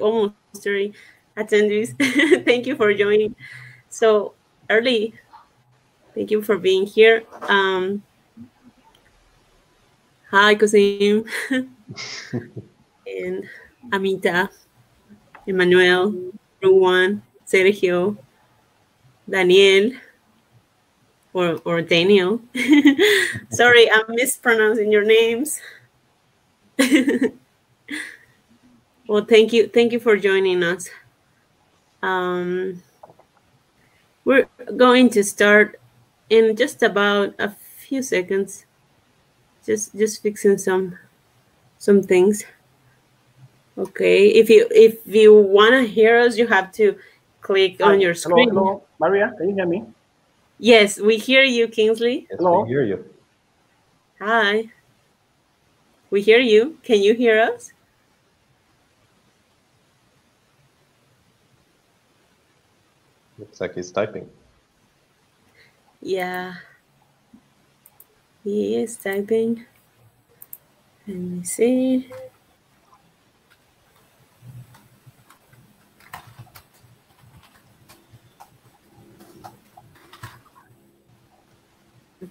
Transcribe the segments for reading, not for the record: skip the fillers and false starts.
almost 30 attendees. Thank you for joining so early. Thank you for being here. Hi, Cosim, and Amita, Emmanuel, Ruan, Sergio, Daniel, or Daniel. Sorry, I'm mispronouncing your names. Well, thank you for joining us. We're going to start in just about a few seconds. Just fixing some things. Okay, if you wanna hear us, you have to click on your screen. Hello, Maria, can you hear me? Yes, we hear you, Kingsley. Yes, hello, we hear you. Hi, we hear you. Can you hear us? Looks like he's typing. Yeah, he is typing. Let me see.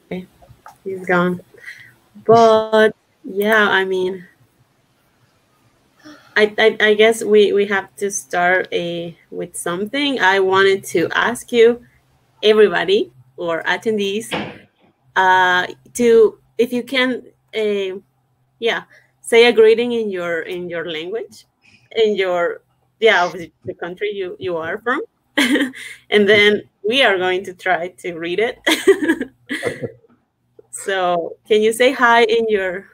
Okay, he's gone. But yeah, I mean, I guess we have to start with something. I wanted to ask you, everybody or attendees, to if you can, say a greeting in your language, in your the country you are from, and then we are going to try to read it. So can you say hi in your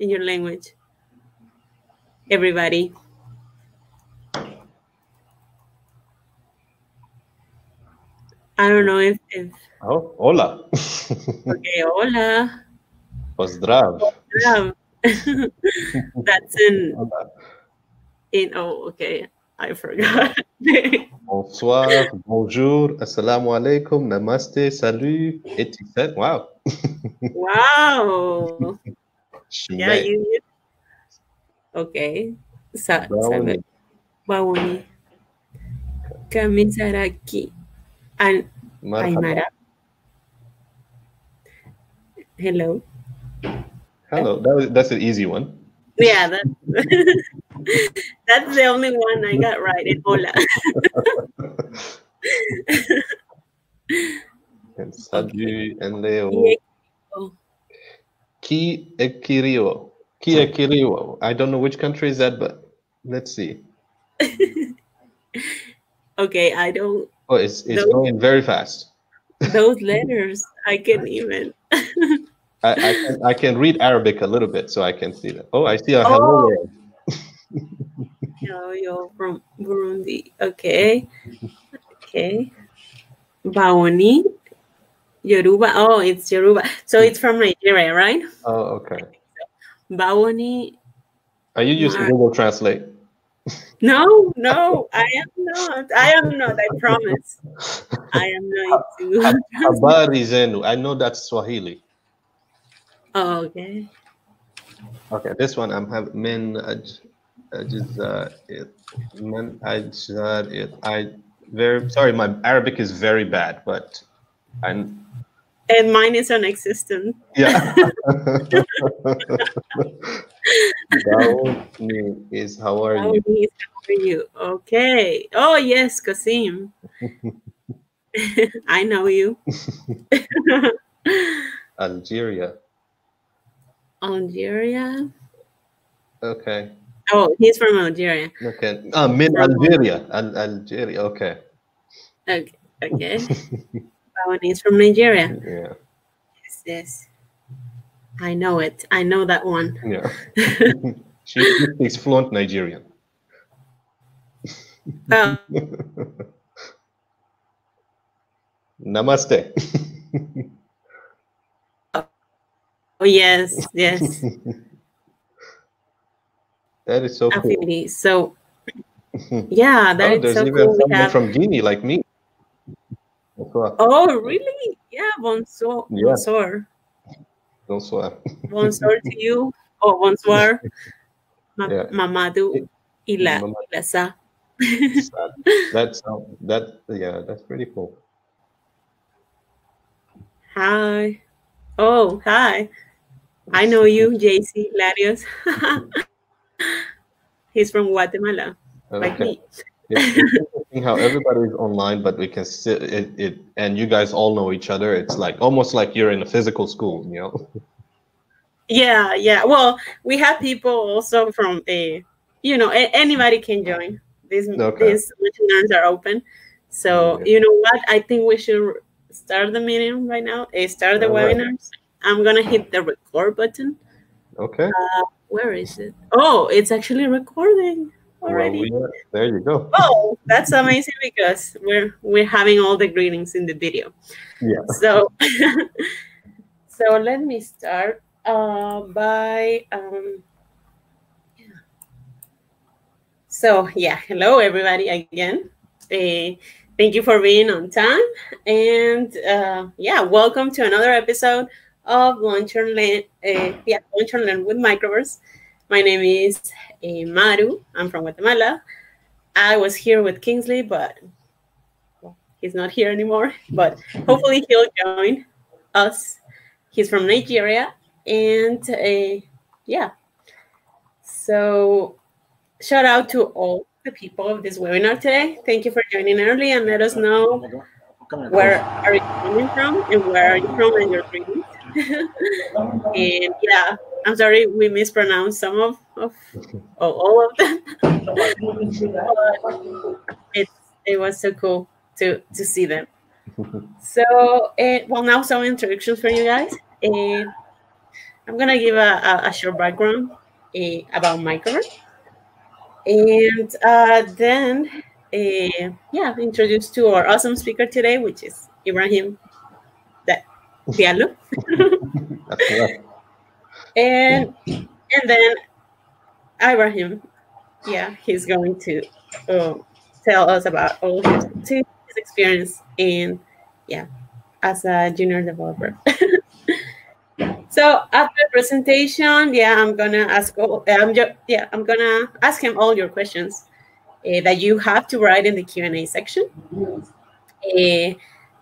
language, everybody? I don't know if oh, hola. Okay, hola. Pozdrav. Pozdrav. That's in hola. Oh, okay. I forgot. Bonsoir, bonjour, assalamu alaikum, namaste, salut, et tu sais. Wow. Wow. Yeah, you. Okay. Bauni. Bauni. Kamizaraki. And Aymara. Hello. Hello. That's an easy one. Yeah, that's the only one I got right in hola. And Sadu and Leo. Ki Ekirio. Ki Ekirio. I don't know which country is that, but let's see. Okay, I don't. Oh, it's going very fast. Those letters, I can't even. I can read Arabic a little bit, so I can see that. Oh, I see a hello world. Hello, you're from Burundi. Okay. Okay. Baoni, Yoruba. Oh, it's Yoruba. So it's from Nigeria, right? Oh, okay. Baoni. Are you using Google Translate? No, I am not. I promise. I am not using Google Translate. I know that's Swahili. Oh, okay. Okay, this one I'm having sorry, my Arabic is very bad, but and mine is non-existent. Yeah. How are you? How are you? Okay. Oh yes, Kasim. I know you. Algeria. Algeria. Okay. Oh, he's from Algeria. Okay. I'm in Algeria. Algeria. Okay. Okay. That one is from Nigeria. Yeah. Yes. I know it. I know that one. Yeah. She speaks fluent Nigerian. Oh. Namaste. Oh, yes. That is so cool. So, yeah, that's so even cool. We have from Guinea, like me. Oh, really? Yeah, bonsoir. Yeah. Bonsoir. Bonsoir. Bonsoir to you. Oh, bonsoir. Yeah. Mamadou. Ilasa. Yeah, that's pretty cool. Hi. Oh, hi. I know you, JC Larios. He's from Guatemala, okay. Like me. It's interesting how everybody's online, but we can sit it, and you guys all know each other. It's like almost like you're in a physical school, you know? Yeah, yeah. Well, we have people also from you know, anybody can join. These webinars are open. So you know what? I think we should start the meeting right now. Start the webinars. I'm gonna hit the record button. Okay. Where is it? Oh, it's actually recording already. Well, there you go. Oh, that's amazing because we're having all the greetings in the video. Yeah. So so let me start by so yeah, hello everybody again. Thank you for being on time, and yeah, welcome to another episode of Launch and Learn, Launch and Learn with Microverse. My name is Maru. I'm from Guatemala. I was here with Kingsley, but he's not here anymore. But hopefully he'll join us. He's from Nigeria, and yeah. So shout out to all the people of this webinar today. Thank you for joining early, and let us know where are you coming from and where are you from and your dreams. And yeah, I'm sorry we mispronounced some of all of them. It was so cool to see them. So well, now some introductions for you guys. I'm gonna give a short background about Microverse, and then yeah, introduced to our awesome speaker today, which is Ibrahim Diallo. and then Ibrahim, yeah, he's going to tell us about all his experience in, yeah, as a junior developer. So after the presentation, yeah, I'm gonna ask him all your questions that you have to write in the Q&A section.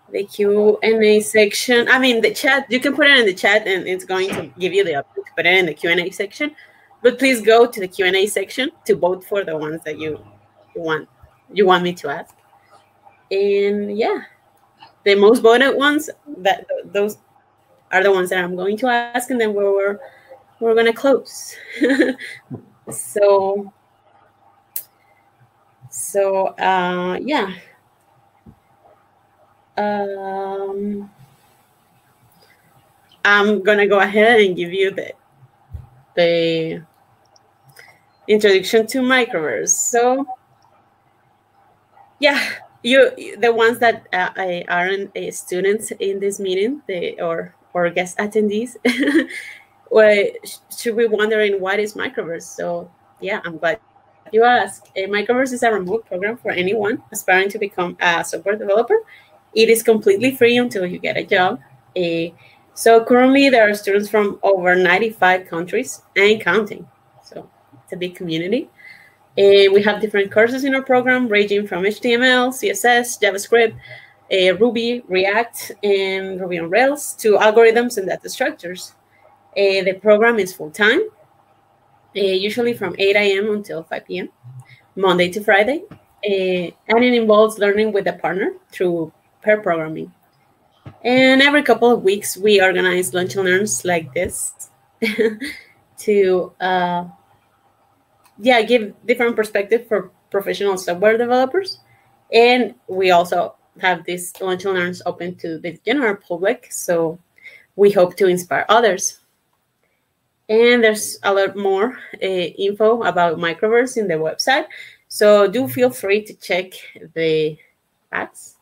The Q&A section, I mean the chat, you can put it in the chat and it's going to give you the option to put it in the Q&A section, but please go to the Q&A section to vote for the ones that you want me to ask. And yeah, the most voted ones, that those are the ones that I'm going to ask, and then we're gonna close. So yeah. I'm gonna go ahead and give you the introduction to Microverse. So yeah, the ones that aren't students in this meeting, or guest attendees, should be wondering what is Microverse. So yeah, I'm glad you asked. Microverse is a remote program for anyone aspiring to become a software developer. It is completely free until you get a job. So currently there are students from over 95 countries and counting. So it's a big community. We have different courses in our program ranging from HTML, CSS, JavaScript, Ruby, React, and Ruby on Rails to algorithms and data structures. The program is full-time, usually from 8 a.m. until 5 p.m., Monday to Friday. And it involves learning with a partner through pair programming. And every couple of weeks, we organize lunch and learns like this to yeah, give different perspective for professional software developers. And we also have these lunch and learns open to the general public. So we hope to inspire others. And there's a lot more info about Microverse in the website. So do feel free to check the facts.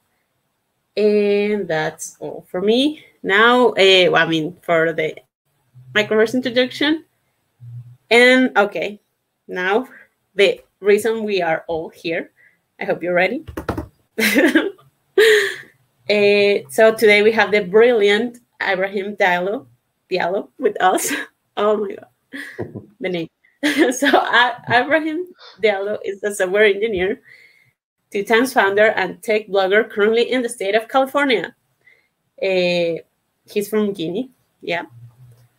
And that's all for me. Now, I mean, for the Microverse introduction. And okay, now the reason we are all here. I hope you're ready. So today we have the brilliant Ibrahim Diallo with us. Oh my God, the name. So Ibrahim Diallo is a software engineer, two-time founder and tech blogger, currently in the state of California. He's from Guinea, yeah,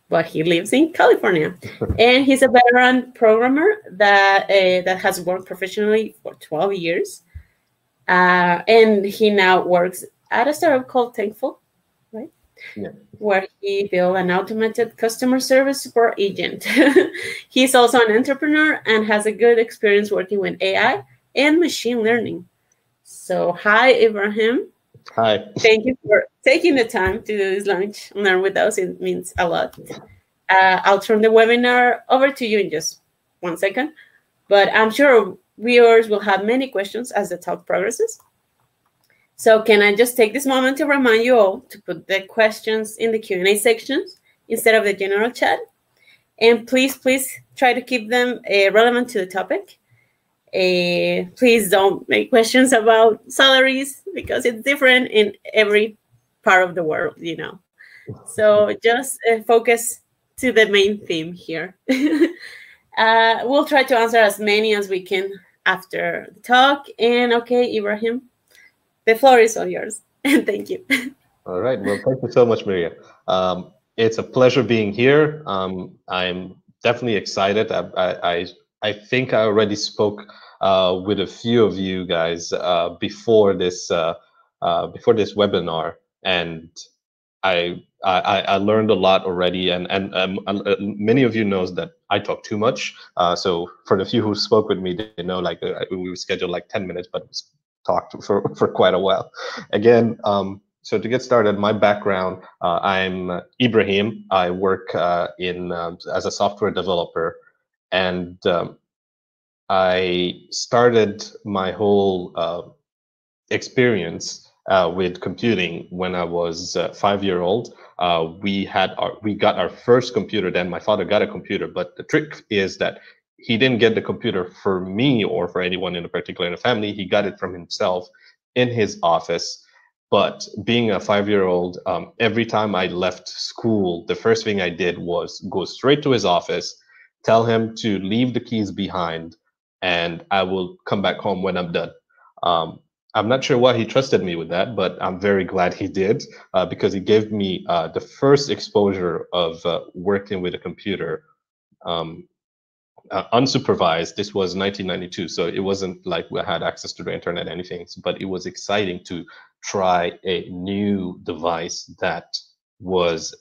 but he lives in California. And he's a veteran programmer that has worked professionally for 12 years. And he now works at a startup called Thankful, right? Yeah. Where he built an automated customer service support agent. He's also an entrepreneur and has a good experience working with AI and machine learning. So hi, Ibrahim. Hi. Thank you for taking the time to do this lunch and learn with us. It means a lot. I'll turn the webinar over to you in just 1 second, but I'm sure viewers will have many questions as the talk progresses. So can I just take this moment to remind you all to put the questions in the Q&A sections instead of the general chat. And please, please try to keep them relevant to the topic. Please don't make questions about salaries because it's different in every part of the world, you know. So just focus to the main theme here. We'll try to answer as many as we can after the talk. And okay, Ibrahim, the floor is all yours. And thank you. All right. Well, thank you so much, Maria. It's a pleasure being here. I'm definitely excited. I think I already spoke with a few of you guys before this webinar, and I learned a lot already. And many of you knows that I talk too much. So for the few who spoke with me, they know like we were scheduled like 10 minutes, but we talked for quite a while. Again. So to get started, my background, I'm Ibrahim. I work as a software developer. And I started my whole experience with computing when I was 5 years old. We got our first computer. Then my father got a computer. But the trick is that he didn't get the computer for me or for anyone in particular in the family. He got it from himself in his office. But being a 5-year-old, every time I left school, the first thing I did was go straight to his office, tell him to leave the keys behind, and I will come back home when I'm done. I'm not sure why he trusted me with that, but I'm very glad he did because he gave me the first exposure of working with a computer unsupervised. This was 1992, so it wasn't like we had access to the internet or anything, but it was exciting to try a new device that was,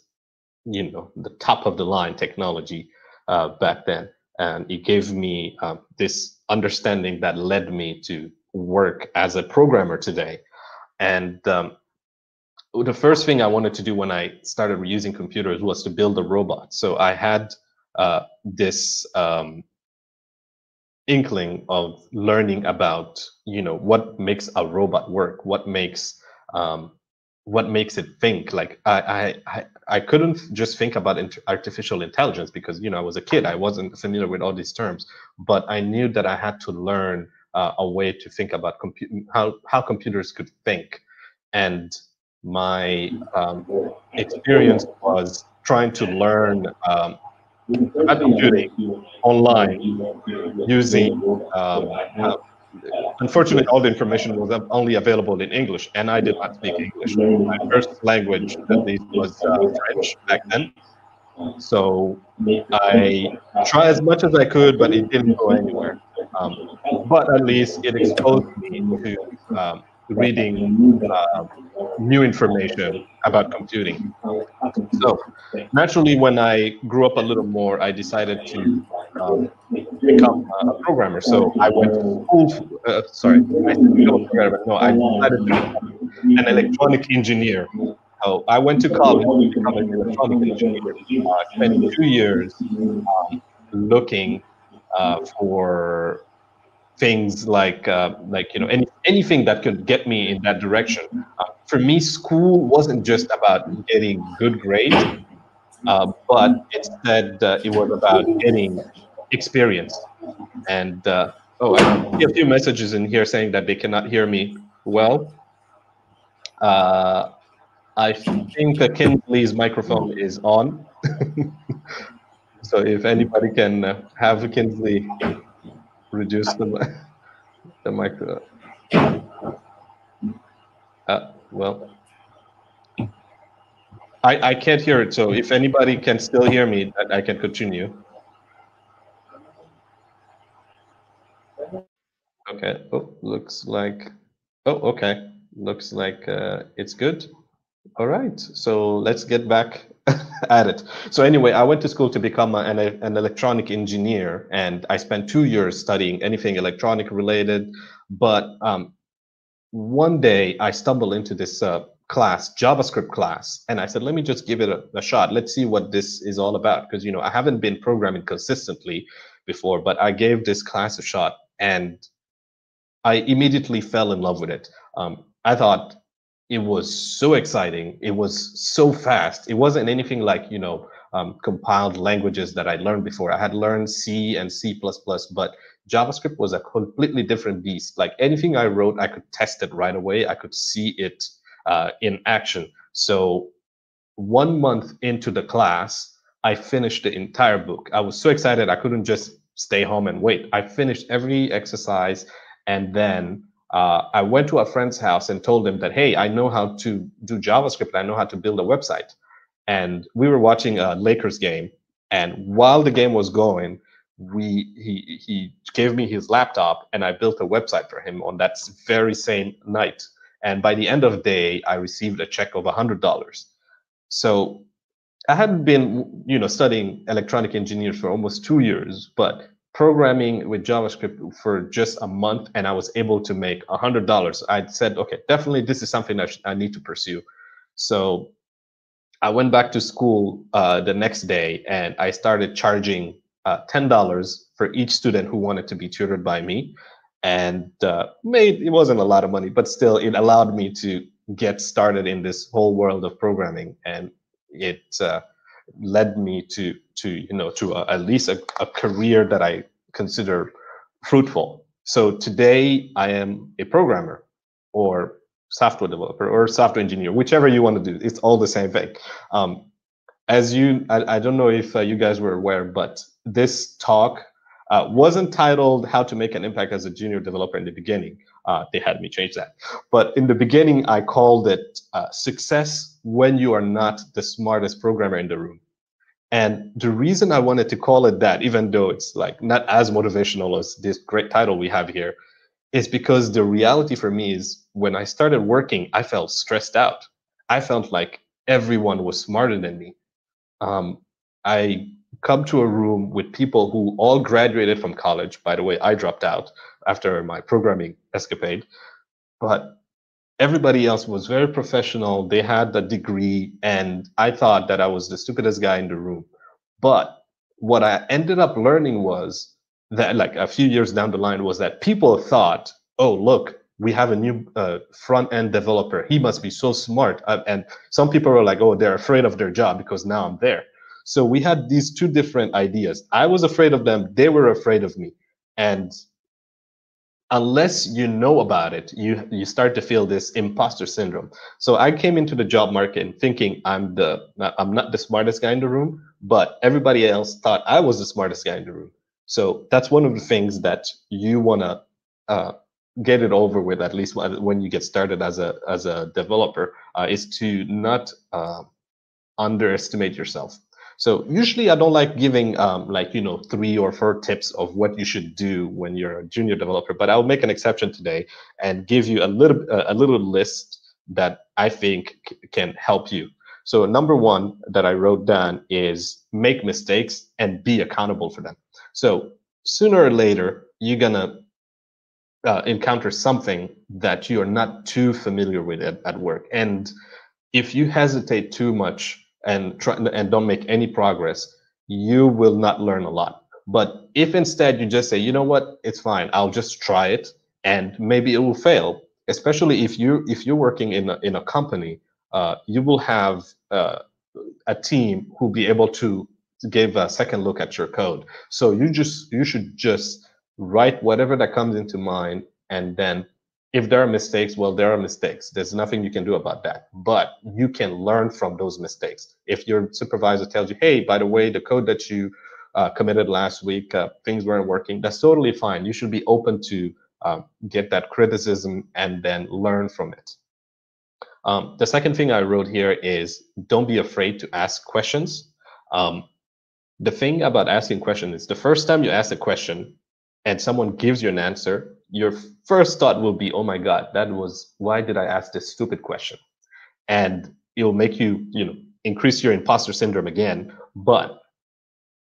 you know, the top of the line technology. Back then, and it gave me this understanding that led me to work as a programmer today. And the first thing I wanted to do when I started using computers was to build a robot. So I had this inkling of learning about, you know, what makes a robot work, what makes it think. Like I couldn't just think about artificial intelligence because, you know, I was a kid. I wasn't familiar with all these terms, but I knew that I had to learn a way to think about how computers could think. And my experience was trying to learn about computing online using unfortunately, all the information was only available in English, and I did not speak English. My first language, at least, was French back then. So I tried as much as I could, but it didn't go anywhere. But at least it exposed me to reading new information about computing. So naturally, when I grew up a little more, I decided to become a programmer. So I went to school. I decided to become an electronic engineer. So I went to college to become an electronic engineer. I spent 2 years looking for things like you know, anything that could get me in that direction. For me, school wasn't just about getting good grades, but instead it was about getting experience. And I see a few messages in here saying that they cannot hear me well. I think Kinsley's microphone is on. So if anybody can have a Kinsley reduce the micro. Well, I can't hear it. So if anybody can still hear me, I can continue. Okay. Oh, looks like. Oh, okay. Looks like it's good. All right. So let's get back at it. So anyway, I went to school to become an electronic engineer, and I spent 2 years studying anything electronic related. But one day I stumbled into this class, JavaScript class, and I said, let me just give it a shot. Let's see what this is all about, because, you know, I haven't been programming consistently before, but I gave this class a shot, and I immediately fell in love with it. I thought it was so exciting. It was so fast. It wasn't anything like, you know, compiled languages that I learned before. I had learned C and C++, but JavaScript was a completely different beast. Like anything I wrote, I could test it right away. I could see it in action. So 1 month into the class, I finished the entire book. I was so excited. I couldn't just stay home and wait. I finished every exercise. And then I went to a friend's house and told him that, hey, I know how to do JavaScript. I know how to build a website. And we were watching a Lakers game. And while the game was going, he gave me his laptop, and I built a website for him on that very same night. And by the end of the day, I received a check of $100. So I hadn't been, you know, studying electronic engineers for almost 2 years, but programming with JavaScript for just a month, and I was able to make $100. I said, okay, definitely this is something I need to pursue. So I went back to school the next day, and I started charging $10 for each student who wanted to be tutored by me, and it wasn't a lot of money, but still it allowed me to get started in this whole world of programming, and it led me to at least a career that I consider fruitful. So today I am a programmer or software developer or software engineer, whichever you want to do. It's all the same thing. I don't know if you guys were aware, but this talk wasn't titled How to Make an Impact as a Junior Developer in the beginning. They had me change that. But in the beginning, I called it Success When You Are Not the Smartest Programmer in the Room. And the reason I wanted to call it that, even though it's like not as motivational as this great title we have here, is because the reality for me is when I started working, I felt stressed out. I felt like everyone was smarter than me. I come to a room with people who all graduated from college. By the way, I dropped out after my programming escapade, but everybody else was very professional. They had a degree, and I thought that I was the stupidest guy in the room. But what I ended up learning was that, like a few years down the line, was that people thought, oh, look, we have a new front-end developer. He must be so smart. And some people were like, oh, they're afraid of their job because now I'm there. So we had these two different ideas. I was afraid of them. They were afraid of me. And unless you know about it, you start to feel this imposter syndrome. So I came into the job market thinking I'm not the smartest guy in the room, but everybody else thought I was the smartest guy in the room. So that's one of the things that you want to get it over with, at least when you get started as a developer, is to not underestimate yourself. So usually I don't like giving 3 or 4 tips of what you should do when you're a junior developer, but I'll make an exception today and give you a little list that I think can help you. So number one that I wrote down is make mistakes and be accountable for them. So sooner or later, you're gonna encounter something that you're not too familiar with at work. And if you hesitate too much, and don't make any progress, you will not learn a lot. But if instead you just say, you know what, it's fine, I'll just try it, and maybe it will fail. Especially if you're working in a company, you will have a team who'll be able to give a second look at your code. So you should just write whatever that comes into mind, and then if there are mistakes, well, there are mistakes. There's nothing you can do about that, but you can learn from those mistakes. If your supervisor tells you, hey, by the way, the code that you committed last week, things weren't working, that's totally fine. You should be open to get that criticism and then learn from it. The second thing I wrote here is don't be afraid to ask questions. The thing about asking questions is the first time you ask a question and someone gives you an answer, your first thought will be, oh my God, that was, why did I ask this stupid question? And it'll make you, increase your imposter syndrome again. But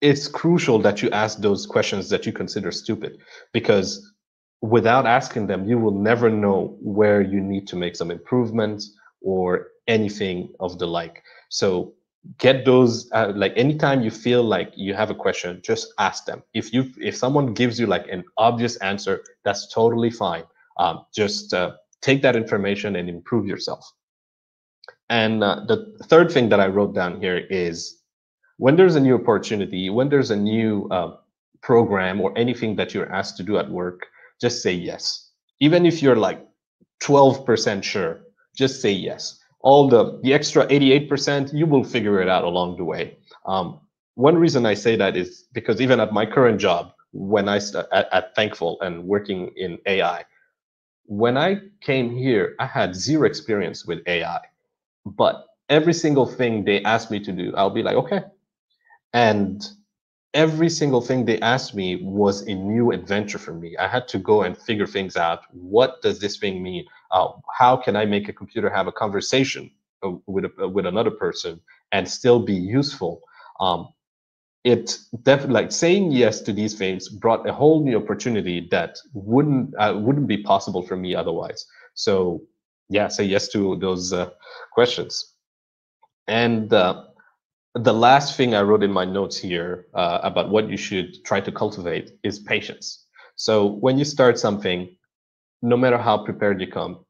it's crucial that you ask those questions that you consider stupid, because without asking them, you will never know where you need to make some improvements or anything of the like. So get those, like anytime you feel like you have a question, just ask them. If someone gives you like an obvious answer, that's totally fine. Just take that information and improve yourself. And the third thing that I wrote down here is when there's a new opportunity, when there's a new program or anything that you're asked to do at work, just say yes. Even if you're like 12% sure, just say yes. All the extra 88%, you will figure it out along the way. One reason I say that is because even at my current job, when I at Thankful and working in AI, when I came here, I had zero experience with AI, but every single thing they asked me to do, I'll be like, okay. And every single thing they asked me was a new adventure for me. I had to go and figure things out. What does this thing mean? How can I make a computer have a conversation with another person and still be useful? It definitely, like, saying yes to these things brought a whole new opportunity that wouldn't be possible for me otherwise. So yeah, say yes to those questions. And the last thing I wrote in my notes here about what you should try to cultivate is patience. So when you start something, no matter how prepared you come,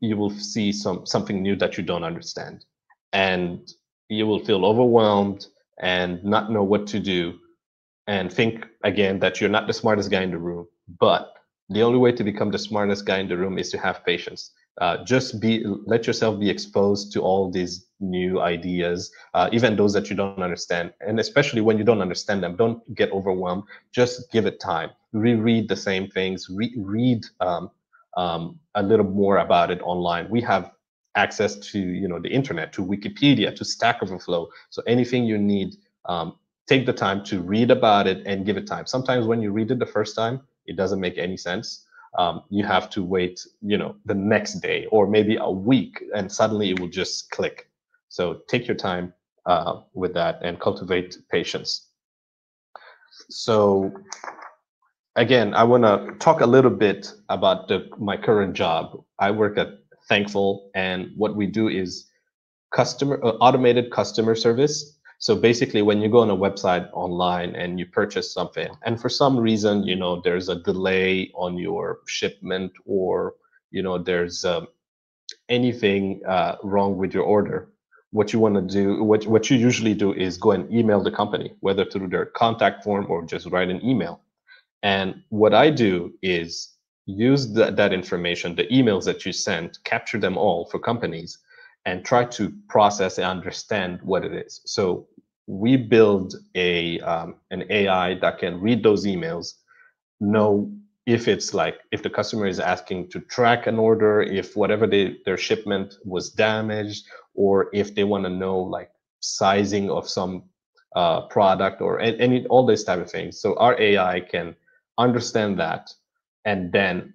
you will see something new that you don't understand, and you will feel overwhelmed and not know what to do and think again that you're not the smartest guy in the room. But the only way to become the smartest guy in the room is to have patience. Just let yourself be exposed to all these new ideas, even those that you don't understand. And especially when you don't understand them, don't get overwhelmed. Just give it time. Reread the same things. Read a little more about it online. We have access to the internet, to Wikipedia, to Stack Overflow. So anything you need, take the time to read about it and give it time. Sometimes when you read it the first time, it doesn't make any sense. You have to wait, the next day or maybe a week, and suddenly it will just click. So take your time with that and cultivate patience. So again, I want to talk a little bit about my current job. I work at Thankful, and what we do is automated customer service. So basically, when you go on a website online and you purchase something, and for some reason, there's a delay on your shipment, or, there's anything wrong with your order, what you want to do, what you usually do is go and email the company, whether through their contact form or just write an email. And what I do is use that information, the emails that you sent, capture them all for companies, and try to process and understand what it is. So we build an AI that can read those emails, know if it's like, if the customer is asking to track an order, if whatever their shipment was damaged, or if they want to know like sizing of some product or any, all this type of things. So our AI can understand that and then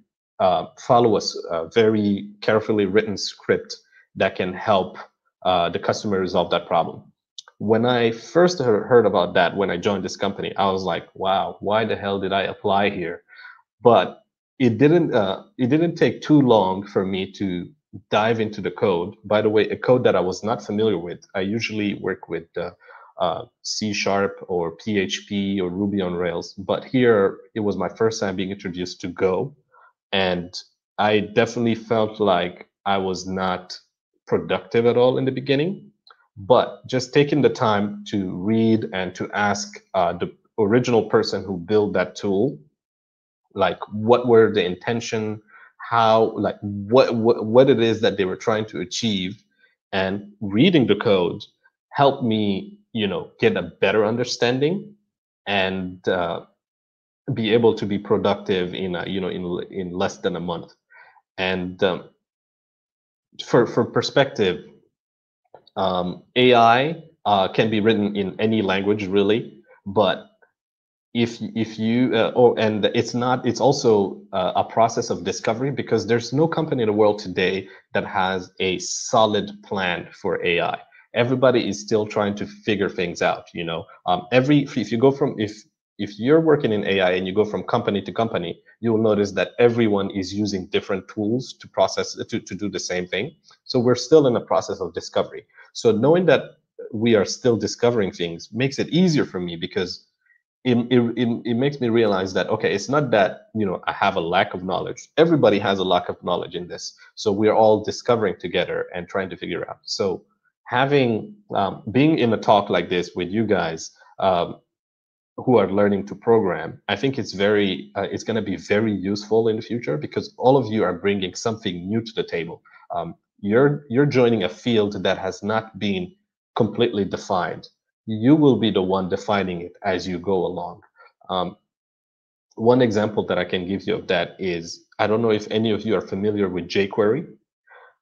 follow us a very carefully written script that can help the customer resolve that problem. When I first heard about that, when I joined this company, I was like, wow, why the hell did I apply here? But it didn't take too long for me to dive into the code. By the way, a code that I was not familiar with. I usually work with C Sharp or PHP or Ruby on Rails, but here it was my first time being introduced to Go. And I definitely felt like I was not productive at all in the beginning, but just taking the time to read and to ask the original person who built that tool, like what were the intention, how, like what it is that they were trying to achieve, and reading the code helped me, get a better understanding. and be able to be productive in in less than a month. And for perspective, AI can be written in any language really, but if you and it's also a process of discovery, because there's no company in the world today that has a solid plan for AI. Everybody is still trying to figure things out, if you go from if you're working in AI and you go from company to company, you will notice that everyone is using different tools to process, to do the same thing. So we're still in a process of discovery. So knowing that we are still discovering things makes it easier for me, because it makes me realize that, okay, it's not that, I have a lack of knowledge. Everybody has a lack of knowledge in this. So we're all discovering together and trying to figure out. So having, being in a talk like this with you guys, who are learning to program, I think it's very, it's going to be very useful in the future, because all of you are bringing something new to the table. You're joining a field that has not been completely defined. You will be the one defining it as you go along. One example that I can give you of that is, I don't know if any of you are familiar with jQuery.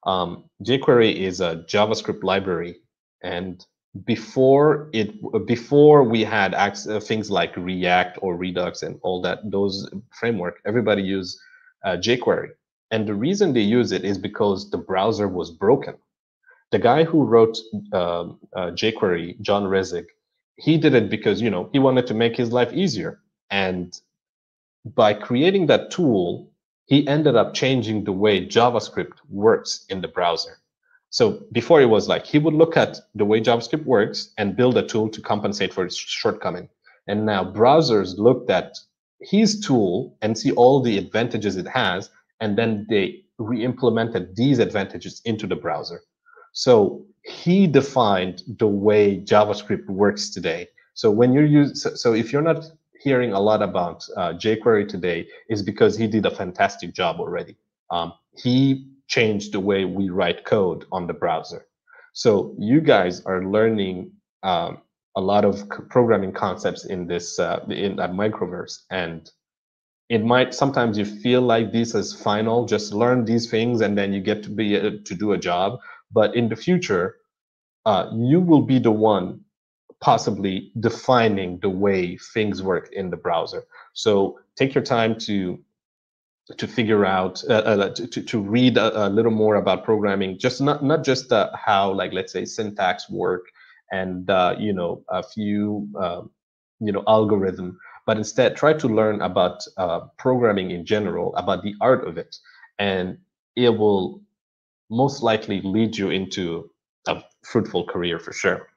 jQuery is a JavaScript library, and before we had access, things like React or Redux and all that, those framework, everybody used jQuery. And the reason they use it is because the browser was broken. The guy who wrote jQuery, John Resig, he did it because he wanted to make his life easier. And by creating that tool, he ended up changing the way JavaScript works in the browser. So before, it was like he would look at the way JavaScript works and build a tool to compensate for its shortcoming. And now browsers looked at his tool and see all the advantages it has, and then they re-implemented these advantages into the browser. So he defined the way JavaScript works today. So when you're so if you're not hearing a lot about jQuery today, is because he did a fantastic job already. He changed the way we write code on the browser. So you guys are learning a lot of programming concepts in this at Microverse, and it might sometimes you feel like this is final, just learn these things and then you get to be to do a job. But in the future, you will be the one possibly defining the way things work in the browser. So take your time to figure out, to read a little more about programming, just not just how, like, let's say, syntax work and a few algorithm, but instead try to learn about programming in general, about the art of it, and it will most likely lead you into a fruitful career for sure.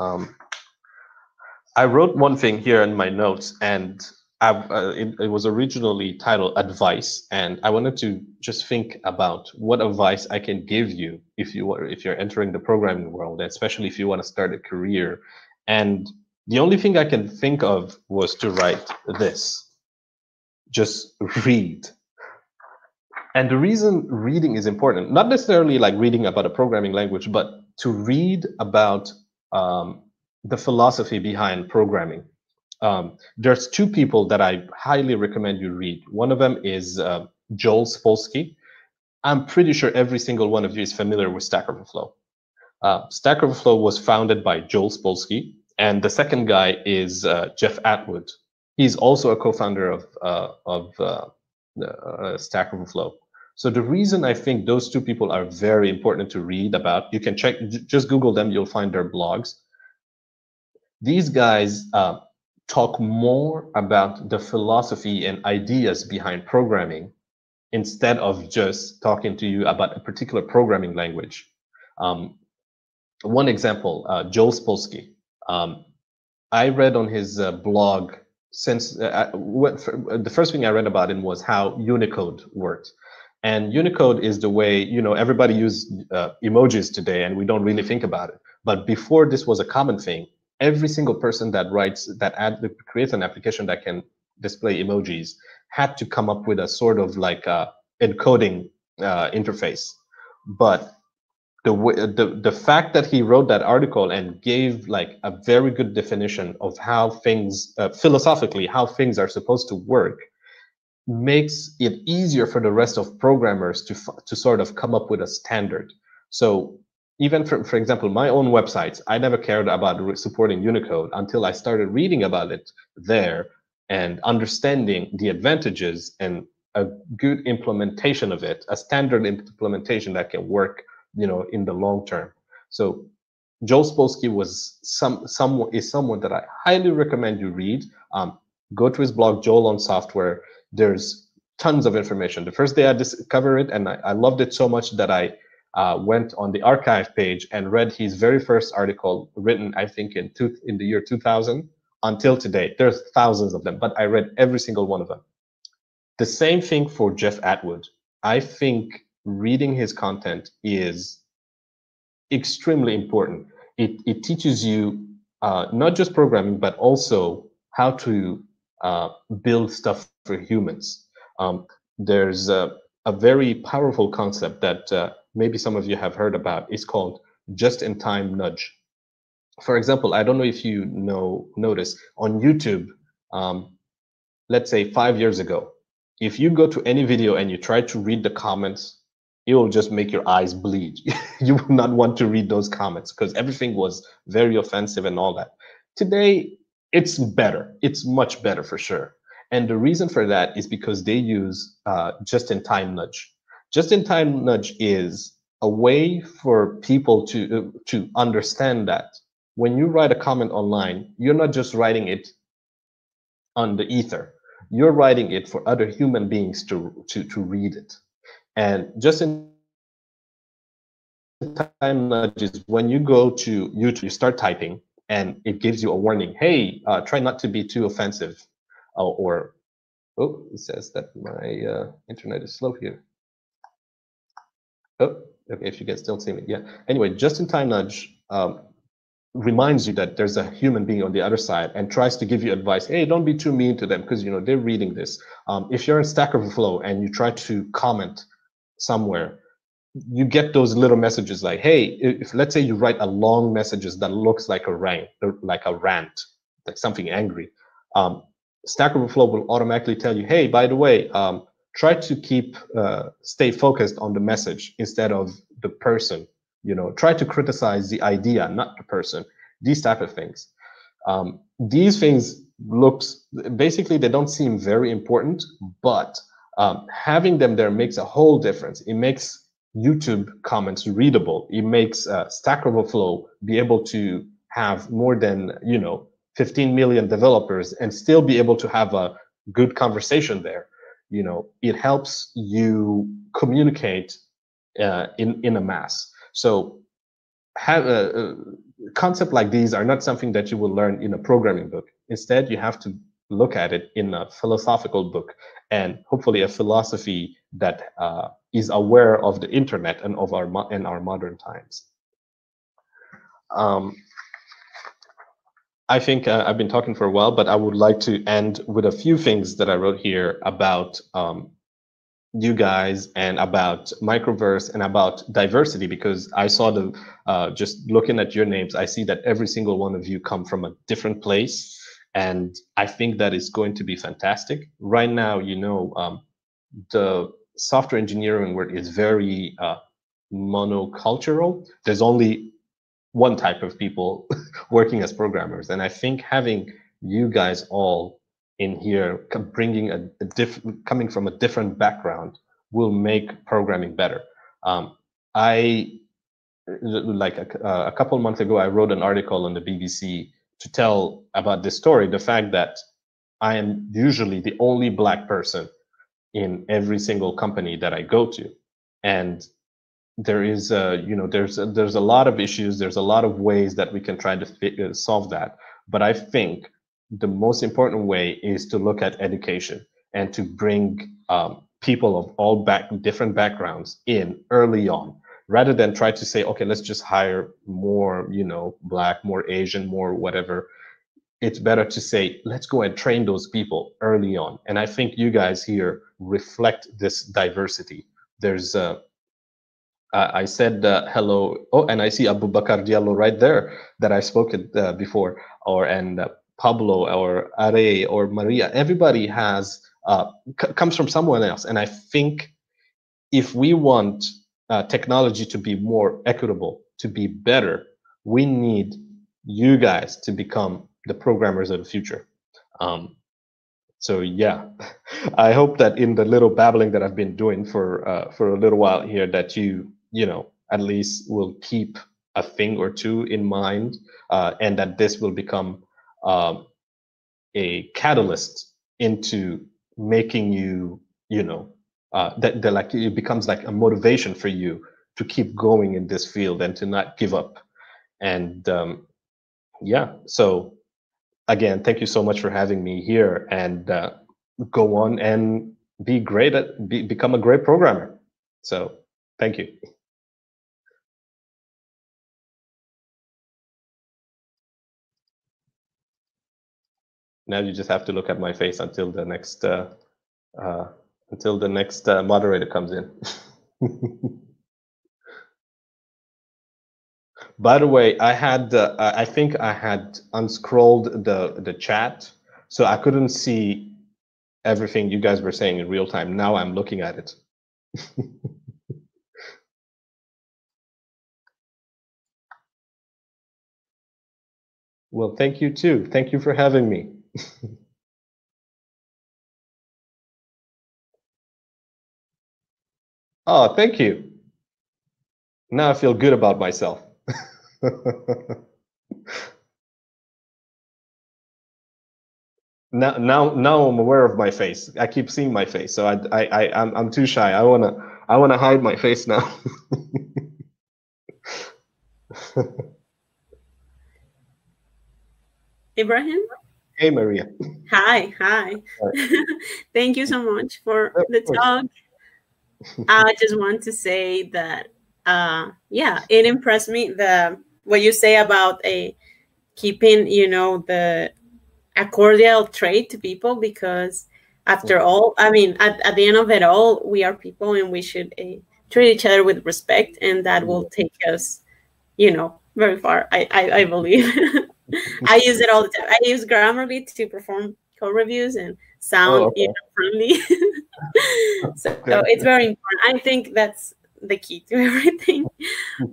I wrote one thing here in my notes, and it was originally titled Advice, and I wanted to just think about what advice I can give you if you're entering the programming world, especially if you want to start a career. And the only thing I can think of was to write this: just read. And the reason reading is important, not necessarily like reading about a programming language, but to read about the philosophy behind programming. There's two people that I highly recommend you read. One of them is Joel Spolsky. I'm pretty sure every single one of you is familiar with Stack Overflow. Stack Overflow was founded by Joel Spolsky, and the second guy is Jeff Atwood. He's also a co-founder of Stack Overflow. So the reason I think those two people are very important to read about, you can check, just Google them, you'll find their blogs. These guys talk more about the philosophy and ideas behind programming instead of just talking to you about a particular programming language. One example, Joel Spolsky. I read on his blog, since the first thing I read about him was how Unicode worked. And Unicode is the way, everybody uses emojis today and we don't really think about it. But before this was a common thing, every single person that creates an application that can display emojis had to come up with a sort of like encoding interface. But the fact that he wrote that article and gave like a very good definition of how things philosophically, how things are supposed to work, makes it easier for the rest of programmers to sort of come up with a standard. So even for example, my own websites, I never cared about supporting Unicode until I started reading about it there and understanding the advantages and a good implementation of it, a standard implementation that can work, you know, in the long term. So Joel Spolsky was someone that I highly recommend you read. Go to his blog, Joel on Software. There's tons of information. The first day I discovered it, and I loved it so much that I went on the archive page and read his very first article written, I think, in the year 2000 until today. There's thousands of them, but I read every single one of them. The same thing for Jeff Atwood. I think reading his content is extremely important. It teaches you not just programming, but also how to build stuff for humans. There's a very powerful concept that maybe some of you have heard about. It's called just-in-time nudge. For example, I don't know if you notice on YouTube, let's say 5 years ago, if you go to any video and you try to read the comments, it will just make your eyes bleed. You will not want to read those comments because everything was very offensive and all that. Today, it's better. It's much better for sure. And the reason for that is because they use just-in-time nudge. Just-in-time nudge is a way for people to understand that when you write a comment online, you're not just writing it on the ether. You're writing it for other human beings to read it. And just-in-time nudge is when you go to YouTube, you start typing, and it gives you a warning. Hey, try not to be too offensive. Or, oh, it says that my internet is slow here. Oh, okay, if you can still see me. Yeah. Anyway, just-in-time nudge reminds you that there's a human being on the other side and tries to give you advice. Hey, don't be too mean to them because, you know, they're reading this. If you're in Stack Overflow and you try to comment somewhere, you get those little messages like, hey, if let's say you write a long messages that looks like a rant, like something angry, Stack Overflow will automatically tell you, hey, by the way, try to keep stay focused on the message instead of the person. You know, try to criticize the idea, not the person. These type of things. These things looks basically they don't seem very important, but having them there makes a whole difference. It makes YouTube comments readable. It makes Stack Overflow be able to have more than, you know, 15 million developers and still be able to have a good conversation there. You know, it helps you communicate in a mass. So have a concept like these are not something that you will learn in a programming book. Instead, you have to look at it in a philosophical book and hopefully a philosophy that is aware of the internet and of our modern times. I think I've been talking for a while, but I would like to end with a few things that I wrote here about you guys and about Microverse and about diversity, because I saw the just looking at your names, I see that every single one of you come from a different place. And I think that is going to be fantastic. Right now, you know, the software engineering world is very monocultural. There's only one type of people working as programmers. And I think having you guys all in here, bringing coming from a different background, will make programming better. I like a couple months ago, I wrote an article on the BBC to tell about this story, the fact that I am usually the only Black person in every single company that I go to. And there is, you know, there's a lot of issues. There's a lot of ways that we can try to solve that. But I think the most important way is to look at education and to bring people of all different backgrounds in early on, rather than try to say, okay, let's just hire more, you know, Black, more Asian, more whatever. It's better to say, let's go and train those people early on. And I think you guys here reflect this diversity. There's I said hello. Oh, and I see Abubakar Diallo right there that I spoke before, and Pablo or Are or Maria. Everybody has comes from someone else, and I think if we want technology to be more equitable, to be better, we need you guys to become the programmers of the future. So yeah, I hope that in the little babbling that I've been doing for a little while here, that you know, at least will keep a thing or two in mind, and that this will become a catalyst into making you, that like it becomes like a motivation for you to keep going in this field and to not give up. And yeah, so again, thank you so much for having me here, and go on and be great at become a great programmer. So thank you. Now you just have to look at my face until the next moderator comes in. By the way, I had I think I had unscrolled the chat, so I couldn't see everything you guys were saying in real time. Now I'm looking at it. Well, thank you too. Thank you for having me. Oh, thank you. Now I feel good about myself. Now I'm aware of my face. I keep seeing my face, so I'm too shy. I wanna hide my face now. Ibrahim? Hey, Maria. Hi, hi. Hi. Thank you so much for the talk. I just want to say that yeah, it impressed me what you say about keeping, a cordial trait to people, because after all, I mean, at the end of it all, we are people, and we should treat each other with respect, and that will take us, very far. I believe. I use it all the time. I use Grammarly to perform code reviews and sound friendly. So it's very important. I think that's the key to everything.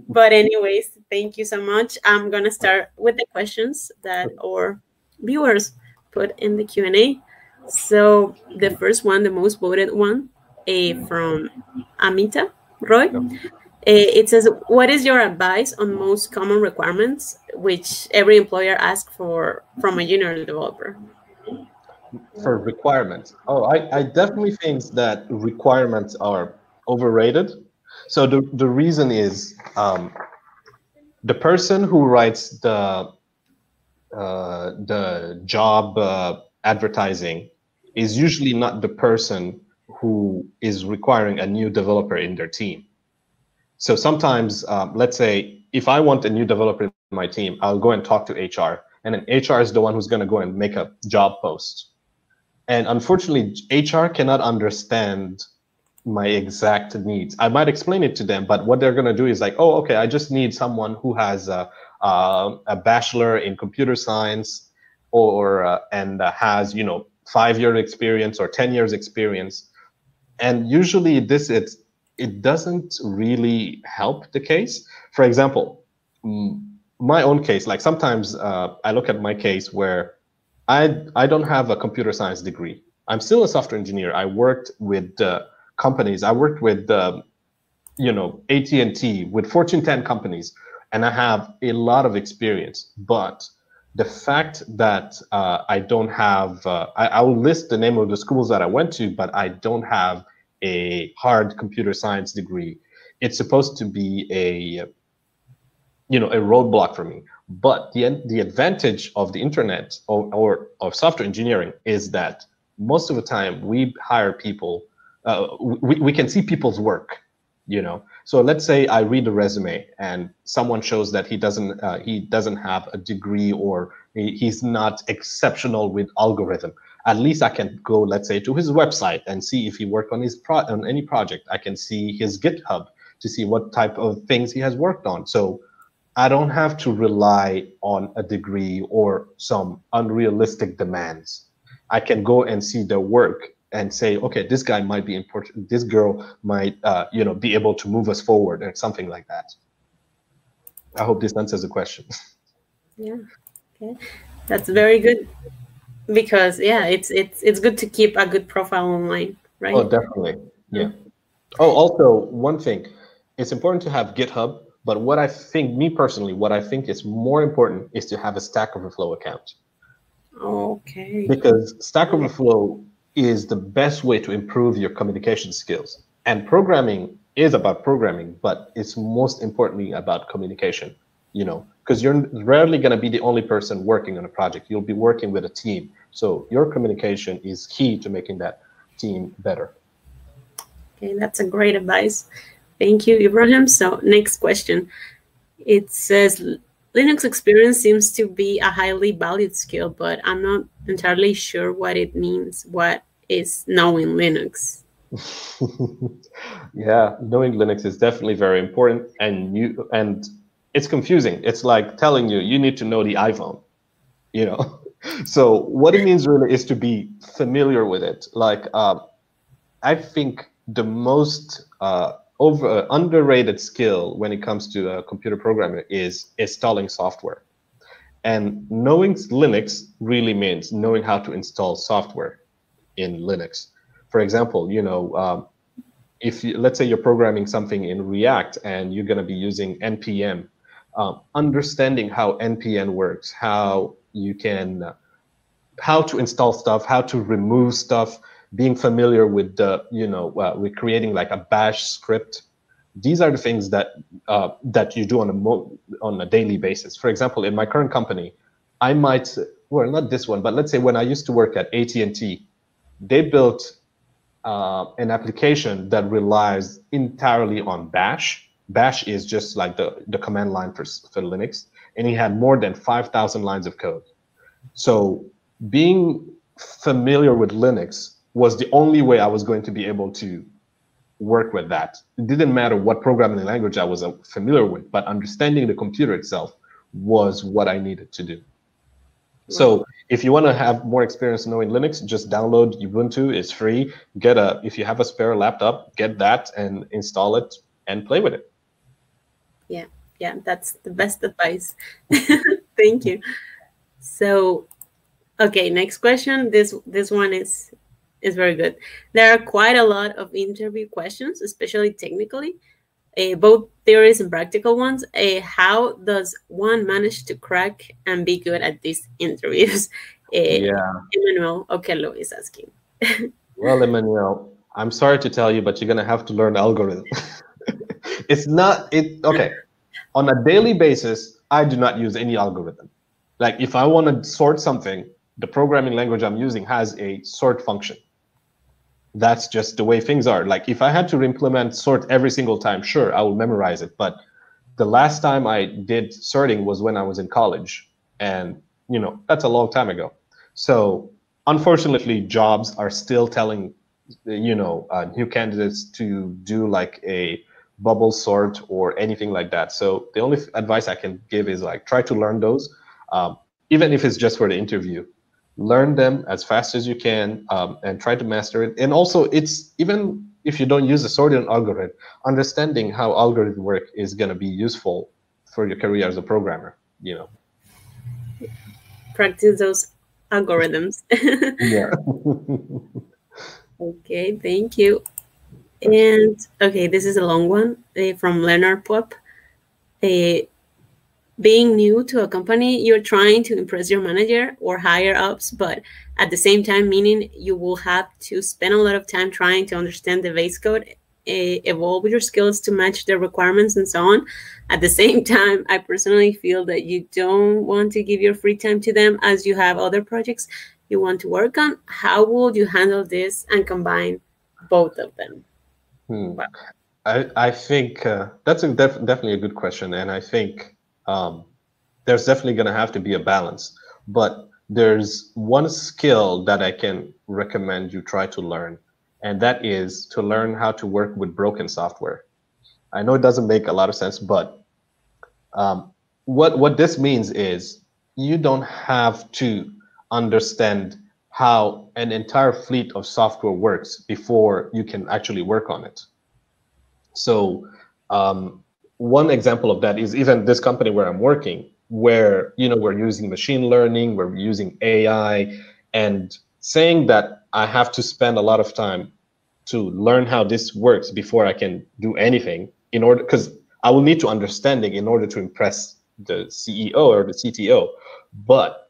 But anyways, thank you so much. I'm gonna start with the questions that our viewers put in the Q&A. So the first one, the most voted one, from Amita Roy. It says, what is your advice on most common requirements which every employer asks for from a junior developer? For requirements? Oh, I definitely think that requirements are overrated. So the reason is the person who writes the job advertising is usually not the person who is requiring a new developer in their team. So sometimes, let's say, if I want a new developer in my team, I'll go and talk to HR, and then HR is the one who's going to go and make a job post. And unfortunately, HR cannot understand my exact needs. I might explain it to them, but what they're going to do is like, oh, okay, I just need someone who has a bachelor in computer science, or and has 5-year experience or 10 years experience. And usually it doesn't really help the case. For example, my own case, like sometimes I look at my case where I don't have a computer science degree. I'm still a software engineer. I worked with companies. I worked with, AT&T, with Fortune 10 companies, and I have a lot of experience. But the fact that I don't have, I will list the name of the schools that I went to, but I don't have a hard computer science degree. It's supposed to be a roadblock for me. But the advantage of the internet or of software engineering is that most of the time we hire people. We can see people's work, So let's say I read a resume and someone shows that he doesn't have a degree, or he's not exceptional with algorithm. At least I can go, let's say, to his website and see if he worked on any project. I can see his GitHub to see what type of things he has worked on. So I don't have to rely on a degree or some unrealistic demands. I can go and see their work and say, okay, this guy might be important, this girl might you know, be able to move us forward or something like that. I hope this answers the question. Yeah, okay. That's very good, because yeah, it's good to keep a good profile online, right? Oh, definitely, yeah. Oh, also one thing, it's important to have GitHub, but what I think, me personally, what I think is more important is to have a Stack Overflow account. Okay. Because Stack Overflow is the best way to improve your communication skills. And programming is about programming, but it's most importantly about communication, you know, because you're rarely going to be the only person working on a project. You'll be working with a team. So your communication is key to making that team better. Okay, that's a great advice. Thank you, Ibrahim. So next question. It says, Linux experience seems to be a highly valued skill, but I'm not entirely sure what it means. What is knowing Linux? Yeah, knowing Linux is definitely very important, and it's confusing. It's like telling you, you need to know the iPhone, you know? So what it means really is to be familiar with it. Like, I think the most underrated skill when it comes to computer programming is installing software. And knowing Linux really means knowing how to install software in Linux. For example, you know, if you, let's say you're programming something in React and you're going to be using npm, understanding how npm works, how you can, how to install stuff, how to remove stuff, being familiar with the, you know, we're creating like a bash script. These are the things that that you do on a daily basis. For example, in my current company, I might, well, not this one, but let's say when I used to work at AT&T, they built an application that relies entirely on Bash. Bash is just like the command line for Linux, and it had more than 5,000 lines of code. So being familiar with Linux was the only way I was going to be able to work with that. It didn't matter what programming language I was familiar with, but understanding the computer itself was what I needed to do. So if you want to have more experience knowing Linux, just download Ubuntu. It's free. Get a, if you have a spare laptop, get that and install it and play with it. Yeah, yeah, that's the best advice. Thank you. So, okay, next question. This one is very good. There are quite a lot of interview questions, especially technically, both theories and practical ones. How does one manage to crack and be good at these interviews? Yeah. Emmanuel Okello is asking. Well, Emmanuel, I'm sorry to tell you, but you're going to have to learn algorithm. It's not, it, okay. On a daily basis, I do not use any algorithm. Like if I want to sort something, the programming language I'm using has a sort function. That's just the way things are. Like if I had to implement sort every single time, sure, I will memorize it. But the last time I did sorting was when I was in college. And, you know, that's a long time ago. So unfortunately, jobs are still telling, you know, new candidates to do like a bubble sort or anything like that. So the only advice I can give is like, try to learn those, even if it's just for the interview. Learn them as fast as you can and try to master it. And also, it's even if you don't use a sorting algorithm, understanding how algorithms work is going to be useful for your career as a programmer, you know. Practice those algorithms. Yeah. Okay, thank you. And okay, this is a long one from Leonard Pop. Being new to a company, you're trying to impress your manager or higher ups, but at the same time, meaning you will have to spend a lot of time trying to understand the base code, evolve your skills to match the requirements and so on. At the same time, I personally feel that you don't want to give your free time to them as you have other projects you want to work on. How would you handle this and combine both of them? Wow. I think that's definitely a good question, and I think there's definitely going to have to be a balance, but there's one skill that I can recommend you try to learn, and that is to learn how to work with broken software. I know it doesn't make a lot of sense, but what this means is you don't have to understand how an entire fleet of software works before you can actually work on it. So one example of that is even this company where I'm working, where we're using machine learning, we're using AI, and saying that I have to spend a lot of time to learn how this works before I can do anything, in order, because I will need to understand it in order to impress the CEO or the CTO, but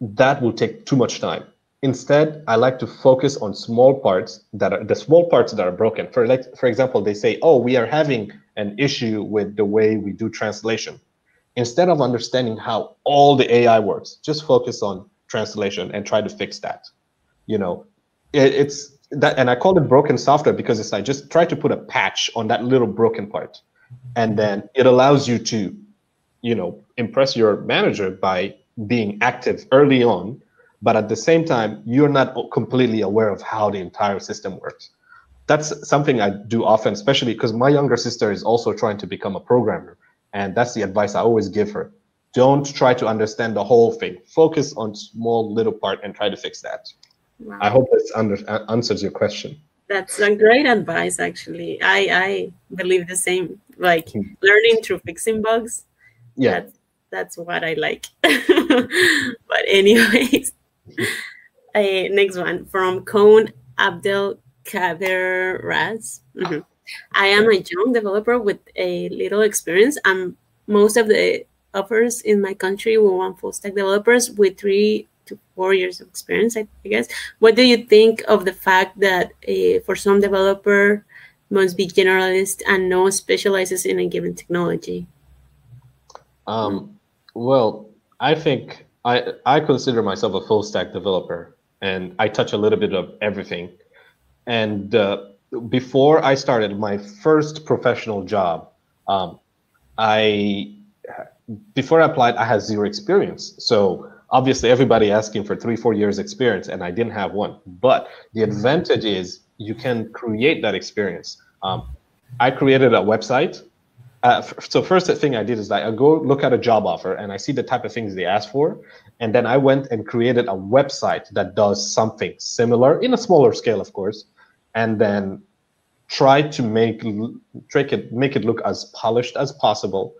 that will take too much time. Instead, I like to focus on small parts that are broken. For example, they say, oh, we are having an issue with the way we do translation. Instead of understanding how all the AI works, just focus on translation and try to fix that. It's that, and I call it broken software because it's like just try to put a patch on that little broken part, and then it allows you to, impress your manager by being active early on, but at the same time you're not completely aware of how the entire system works. That's something I do often, especially because my younger sister is also trying to become a programmer, and that's the advice I always give her. Don't try to understand the whole thing. Focus on small little part and try to fix that. Wow. I hope this answers your question. That's a great advice, actually. I believe the same, like learning through fixing bugs. Yeah. That's what I like. But anyways, next one from Cone Abdel Kader Raz. Mm-hmm. I am a young developer with a little experience. Most of the offers in my country will want full stack developers with 3 to 4 years of experience, I guess. What do you think of the fact that for some developer must be generalist and no specializes in a given technology? Well, I think I consider myself a full stack developer, and I touch a little bit of everything. And before I started my first professional job, before I applied, I had zero experience. So obviously everybody asking for 3 or 4 years experience, and I didn't have one. But the advantage is you can create that experience. I created a website. So first thing I did is I go look at a job offer and I see the type of things they ask for. And then I went and created a website that does something similar in a smaller scale, of course, and then try to make it look as polished as possible.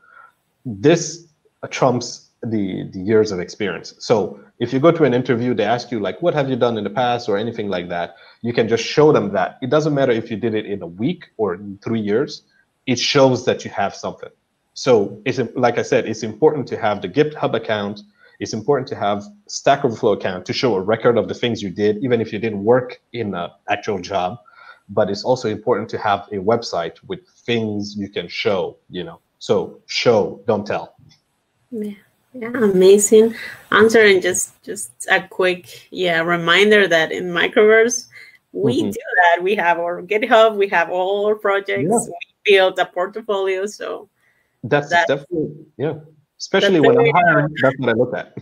This trumps the years of experience. So if you go to an interview, they ask you like, what have you done in the past or anything like that? You can just show them that. It doesn't matter if you did it in a week or in 3 years, it shows that you have something. So it's, like I said, it's important to have the GitHub account. It's important to have Stack Overflow account to show a record of the things you did, even if you didn't work in an actual job. But it's also important to have a website with things you can show, So show, don't tell. Yeah, amazing answer. And just a quick reminder that in Microverse, we do that. We have our GitHub, we have all our projects, we build a portfolio. So that's definitely, especially when I'm hiring, that's what I look at.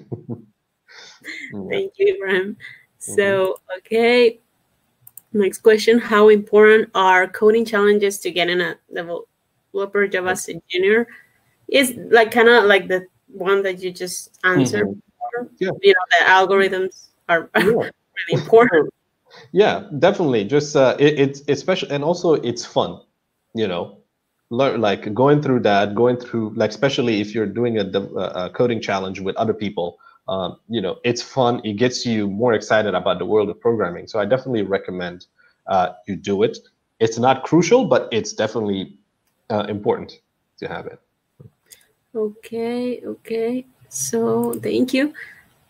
Thank you, Ibrahim. So, okay, next question. How important are coding challenges to getting a developer JavaScript engineer? Is like kind of like the one that you just answered. You know, the algorithms are really important. Yeah, definitely. Just it's special, and also it's fun. Like going through like, especially if you're doing a coding challenge with other people. It's fun. It gets you more excited about the world of programming. So I definitely recommend you do it. It's not crucial, but it's definitely important to have it. Okay. So thank you.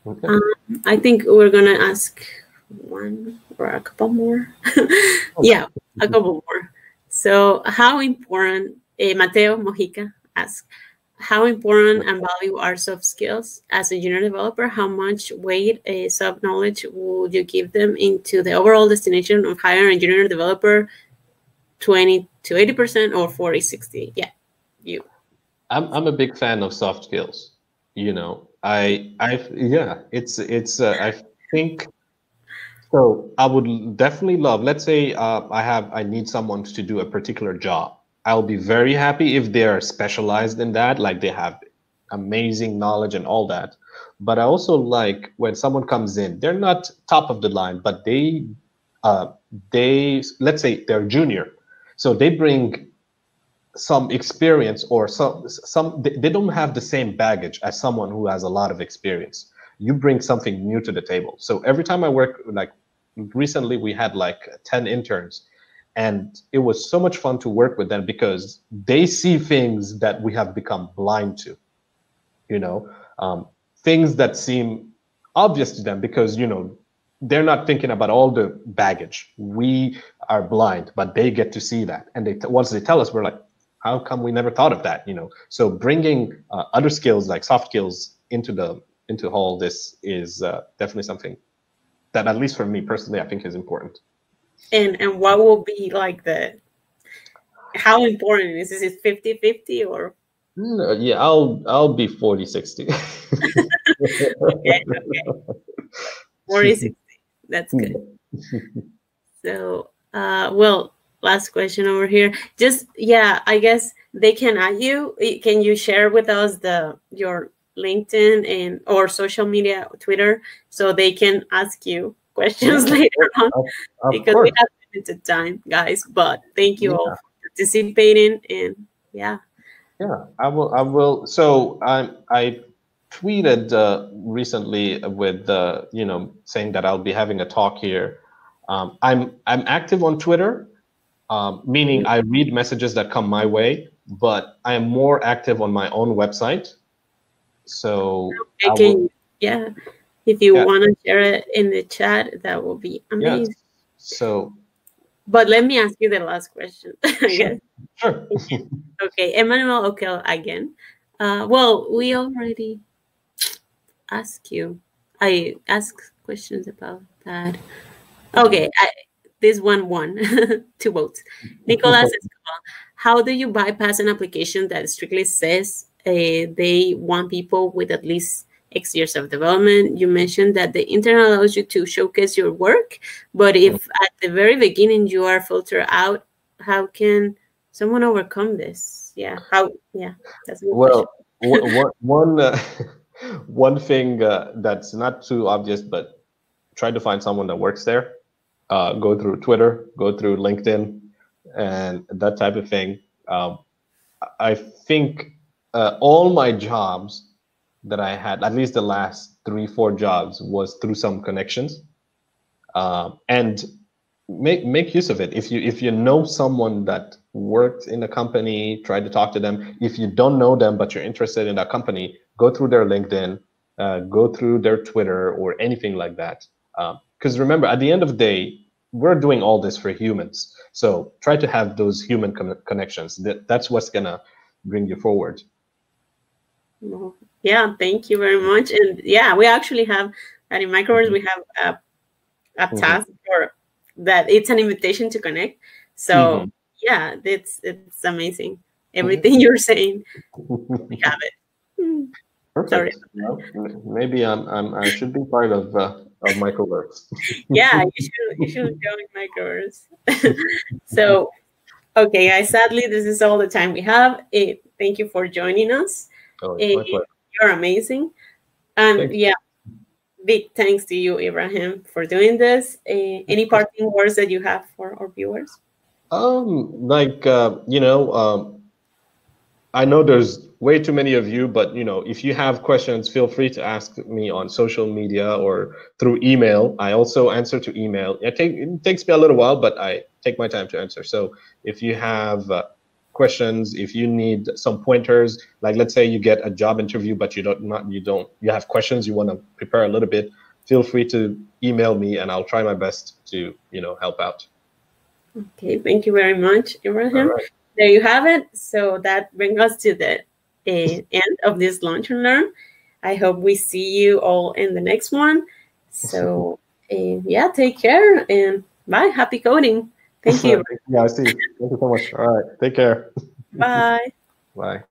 Okay. I think we're gonna ask one or a couple more. A couple more. So how important, Mateo Mojica asks, how important and value are soft skills as a junior developer? How much weight soft knowledge would you give them into the overall destination of hiring a junior developer, 20% to 80% or 40-60? Yeah, you. I'm a big fan of soft skills. I think so. I would definitely love, let's say I need someone to do a particular job, I'll be very happy if they are specialized in that, like they have amazing knowledge and all that. But I also like when someone comes in, they're not top of the line, but they let's say they're junior. So they bring some experience or they don't have the same baggage as someone who has a lot of experience. You bring something new to the table. So every time I work, like recently we had like 10 interns, and it was so much fun to work with them because they see things that we have become blind to, you know, things that seem obvious to them because, you know, they're not thinking about all the baggage. We are blind, but they get to see that. And they once they tell us, we're like, how come we never thought of that, you know? So bringing other skills like soft skills into all this is definitely something that, at least for me personally, I think is important. And what will be like the, how important is this? Is it 50-50 or? No, yeah, I'll be 40-60. Okay, okay. 40-60, that's good. So, well, last question over here. Just, yeah, I guess they can add you. Can you share with us your LinkedIn and or social media, Twitter, so they can ask you questions later on? Because we have limited time, guys. But thank you all for participating, and yeah. Yeah, I will. So I tweeted recently with you know, saying that I'll be having a talk here. I'm active on Twitter, meaning I read messages that come my way, but I am more active on my own website. So yeah, if you want to share it in the chat, that will be amazing. Yeah. So, but let me ask you the last question, I guess. Sure. Okay, Emmanuel Okel again. Well, we already asked you. I asked questions about that. Okay, this one won. Two votes. Nicolas Escobar, how do you bypass an application that strictly says they want people with at least X years of development? You mentioned that the internet allows you to showcase your work, but if at the very beginning you are filtered out, how can someone overcome this? Yeah, how? Yeah, that's a good question. one thing that's not too obvious, but try to find someone that works there. Go through Twitter, go through LinkedIn, and that type of thing. I think all my jobs that I had, at least the last 3-4 jobs, was through some connections. And make use of it. If you know someone that worked in a company, try to talk to them. If you don't know them but you're interested in that company, go through their LinkedIn, go through their Twitter or anything like that. Because remember, at the end of the day, we're doing all this for humans. So try to have those human connections. That's what's gonna bring you forward. Yeah, thank you very much. And yeah, we actually have, and in Microverse, we have a task for that. It's an invitation to connect. So yeah, it's amazing. Everything you're saying, we have it. Perfect. Sorry. Well, maybe I should be part of Microverse. Yeah, you should join Microverse. So, okay, guys. Sadly, this is all the time we have. Thank you for joining us. Oh, you're amazing. Yeah, big thanks to you, Ibrahim, for doing this. Any parting words that you have for our viewers? You know, I know there's way too many of you, but, you know, if you have questions, feel free to ask me on social media or through email. I also answer to email. It takes me a little while, but I take my time to answer. So if you have questions, if you need some pointers, like let's say you get a job interview, but you have questions, you want to prepare a little bit, feel free to email me and I'll try my best to, you know, help out. Okay, thank you very much, Ibrahim. Right. There you have it. So that brings us to the end of this Lunch and Learn. I hope we see you all in the next one. So yeah, take care and bye. Happy coding. Thank you. Yeah, I see. Thank you so much. All right. Take care. Bye. Bye.